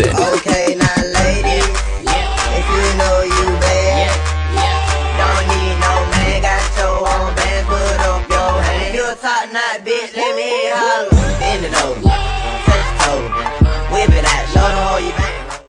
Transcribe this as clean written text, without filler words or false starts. it. Okay, now.